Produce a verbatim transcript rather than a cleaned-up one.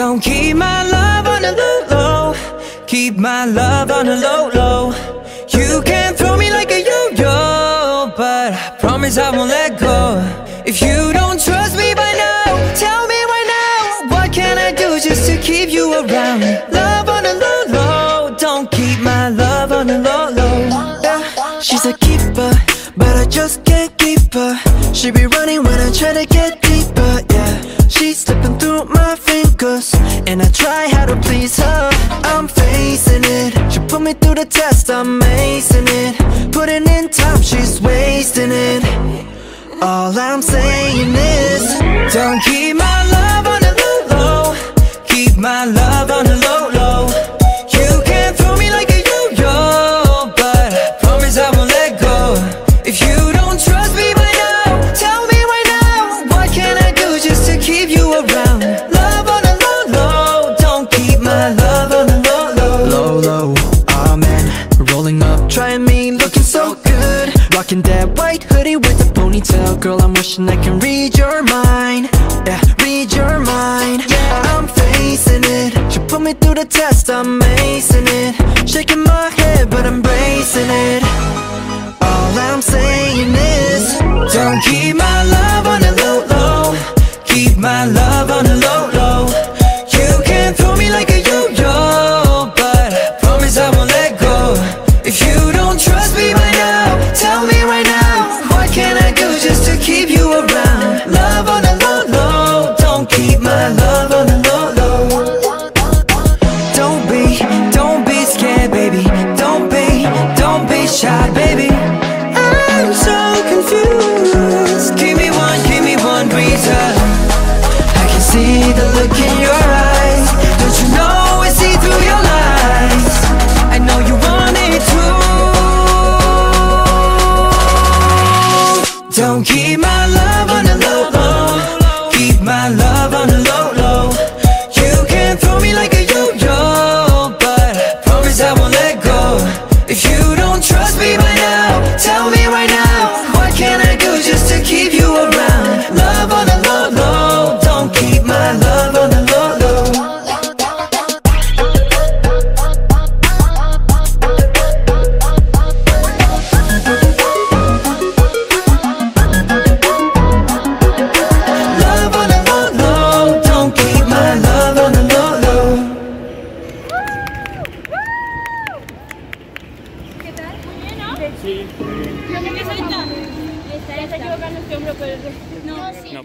Don't keep my love on a low low. Keep my love on a low low. You can throw me like a yo-yo, but I promise I won't let go. If you don't trust me by now, tell me right now, what can I do just to keep you around? Love on a low low. Don't keep my love on a low low. Yeah. She's a keeper, but I just can't keep her. She be running when I try to get deeper, yeah. She's slipping through my fingers, and I try how to please her. I'm facing it. She put me through the test, I'm acing it. Putting in time, she's wasting it. All I'm saying is, don't keep my love on a low low. Keep my love on a low low. You can throw me like a yo-yo, but I promise I won't let go. If you don't trust me by now, tell me right now, what can I do just to keep you around? Love on a low low. Don't keep my love on a low low. Low low, oh man, rolling up, trying me, looking so good. Rocking that white hoodie with a ponytail. Girl, I'm wishing I can read your mind. Yeah, read your mind. Yeah, I'm facing it. She put me through the test, I'm acing it. Shaking my head, but I'm bracing it. All I'm saying is, don't keep my love on a low low. Keep my love on a low low. You can throw me like a yo-yo, but I promise I won't let go. If you don't trust me by now, tell me right now, what can I do just to keep you around? Love on a low low. Don't keep my love on a low low. Don't be, don't be scared, baby. Don't be, don't be shy, baby. I'm so confused. Give me one, give me one reason. I can see the look in your eyes. Don't you know I see through your lies? I know you want it too. Don't keep my love on a low low. Keep my love on a low low. You can throw me like a yo-yo, but I promise I won't let go. If you don't trust me by now, tell me right now, what can I do just to keep you around? Love on a low low. Don't keep my love on a low low. Sí. Está, está equivocando este hombro, pero no, sí. No.